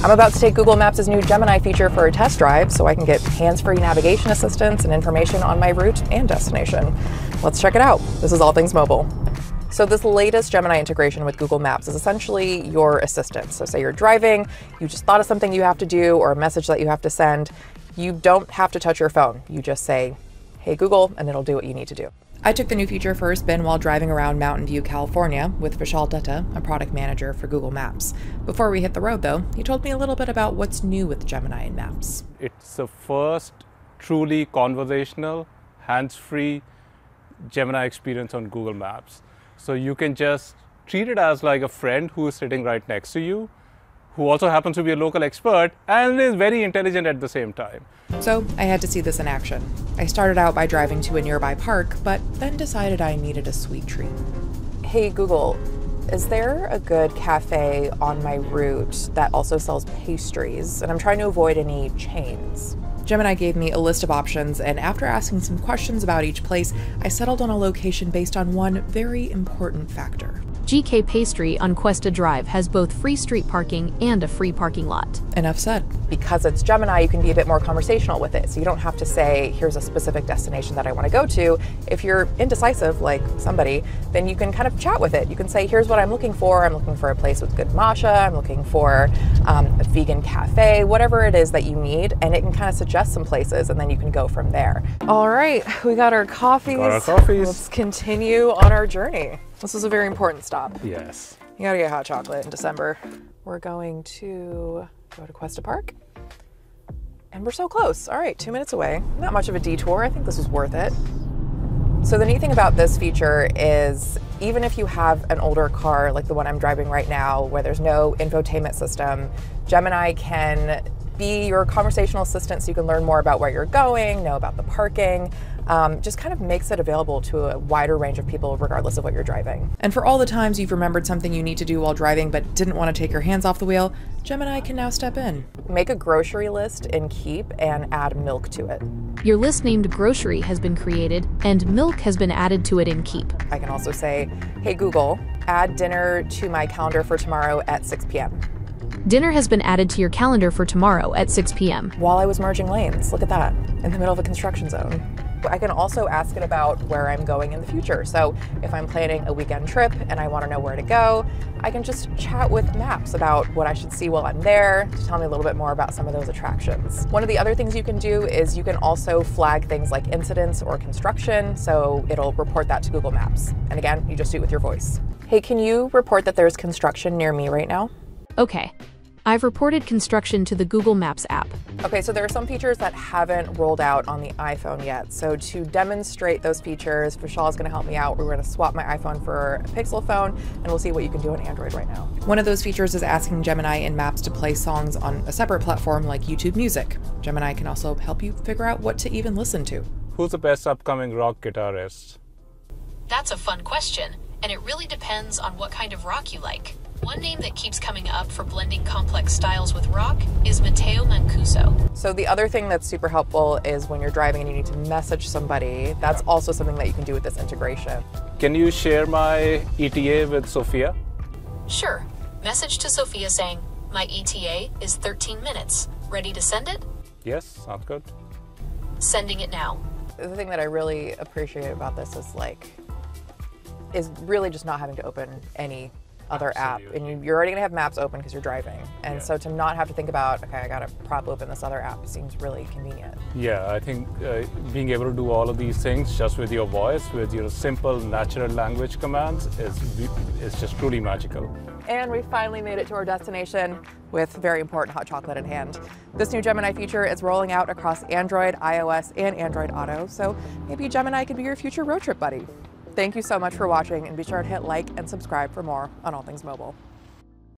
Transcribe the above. I'm about to take Google Maps' new Gemini feature for a test drive so I can get hands-free navigation assistance and information on my route and destination. Let's check it out. This is All Things Mobile. So this latest Gemini integration with Google Maps is essentially your assistant. So say you're driving, you just thought of something you have to do or a message that you have to send. You don't have to touch your phone. You just say, "Hey Google," and it'll do what you need to do. I took the new feature for a spin while driving around Mountain View, California with Vishal Dutta, a product manager for Google Maps. Before we hit the road though, he told me a little bit about what's new with Gemini and Maps. It's the first truly conversational, hands-free Gemini experience on Google Maps. So you can just treat it as like a friend who is sitting right next to you, who also happens to be a local expert and is very intelligent at the same time. So I had to see this in action. I started out by driving to a nearby park, but then decided I needed a sweet treat. Hey Google, is there a good cafe on my route that also sells pastries? And I'm trying to avoid any chains. Gemini gave me a list of options, and after asking some questions about each place, I settled on a location based on one very important factor. GK Pastry on Cuesta Drive has both free street parking and a free parking lot. Enough said. Because it's Gemini, you can be a bit more conversational with it. So you don't have to say, here's a specific destination that I want to go to. If you're indecisive, like somebody, then you can kind of chat with it. You can say, here's what I'm looking for. I'm looking for a place with good matcha. I'm looking for a vegan cafe, whatever it is that you need. And it can kind of suggest some places, and then you can go from there. All right, we got our coffees. Let's continue on our journey. This is a very important stop. Yes. You gotta get hot chocolate in December. We're going to go to Cuesta Park. And we're so close. All right, 2 minutes away. Not much of a detour. I think this is worth it. So the neat thing about this feature is even if you have an older car like the one I'm driving right now, where there's no infotainment system, Gemini can be your conversational assistant so you can learn more about where you're going, know about the parking. Just kind of makes it available to a wider range of people regardless of what you're driving. And for all the times you've remembered something you need to do while driving but didn't want to take your hands off the wheel, Gemini can now step in. Make a grocery list in Keep and add milk to it. Your list named grocery has been created and milk has been added to it in Keep. I can also say, hey Google, add dinner to my calendar for tomorrow at 6 p.m. Dinner has been added to your calendar for tomorrow at 6 p.m. While I was merging lanes, look at that, in the middle of a construction zone. I can also ask it about where I'm going in the future. So if I'm planning a weekend trip and I want to know where to go, I can just chat with Maps about what I should see while I'm there to tell me a little bit more about some of those attractions. One of the other things you can do is you can also flag things like incidents or construction, so it'll report that to Google Maps. And again, you just do it with your voice. Hey, can you report that there's construction near me right now? Okay, I've reported construction to the Google Maps app. Okay, so there are some features that haven't rolled out on the iPhone yet. So to demonstrate those features, Vishal is gonna help me out. We're gonna swap my iPhone for a Pixel phone, and we'll see what you can do on Android right now. One of those features is asking Gemini and Maps to play songs on a separate platform like YouTube Music. Gemini can also help you figure out what to even listen to. Who's the best upcoming rock guitarist? That's a fun question, and it really depends on what kind of rock you like. One name that keeps coming up for blending complex styles with rock is Matteo Mancuso. So the other thing that's super helpful is when you're driving and you need to message somebody, that's also something that you can do with this integration. Can you share my ETA with Sophia? Sure. Message to Sophia saying, my ETA is 13 minutes. Ready to send it? Yes, sounds good. Sending it now. The thing that I really appreciate about this is really just not having to open any other app, and you're already gonna have Maps open because you're driving, and so to not have to think about, okay, I gotta prop open this other app, seems really convenient. Yeah, I think being able to do all of these things just with your voice, with your simple natural language commands, is just truly magical. And we finally made it to our destination with very important hot chocolate in hand. This new Gemini feature is rolling out across Android, iOS, and Android Auto, so maybe Gemini could be your future road trip buddy. Thank you so much for watching, and be sure to hit like and subscribe for more on All Things Mobile.